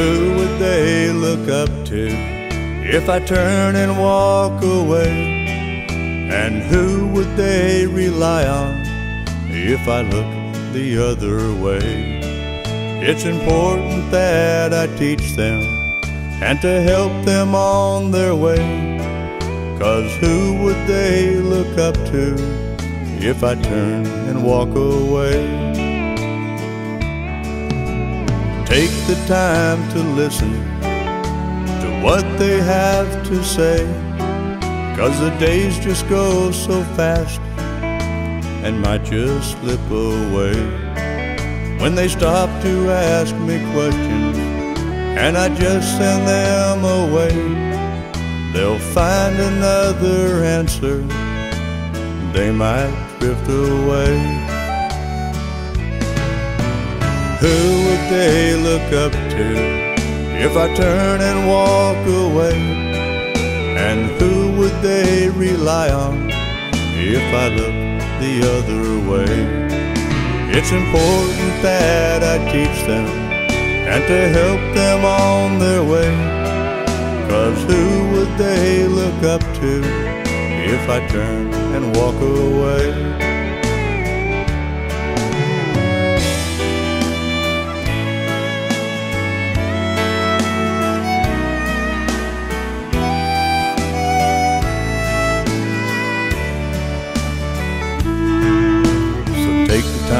Who would they look up to if I turn and walk away? And who would they rely on if I look the other way? It's important that I teach them and to help them on their way, 'cause who would they look up to if I turn and walk away? Take the time to listen to what they have to say, 'cause the days just go so fast and might just slip away. When they stop to ask me questions and I just send them away, they'll find another answer, they might drift away. Who would they look up to if I turn and walk away? And who would they rely on if I look the other way? It's important that I teach them and to help them on their way, 'cause who would they look up to if I turn and walk away?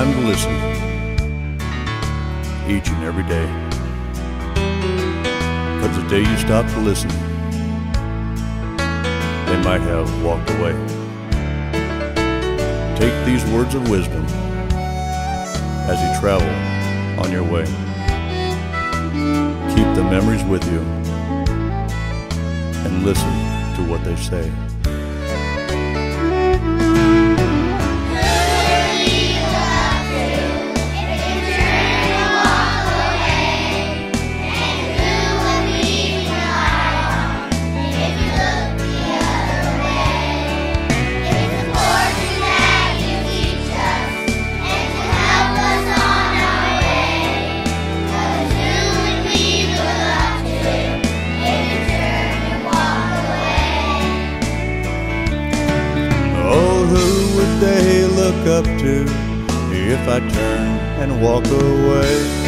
Time to listen each and every day, 'cause the day you stop to listen, they might have walked away. Take these words of wisdom as you travel on your way. Keep the memories with you and listen to what they say. Up to if I turn and walk away.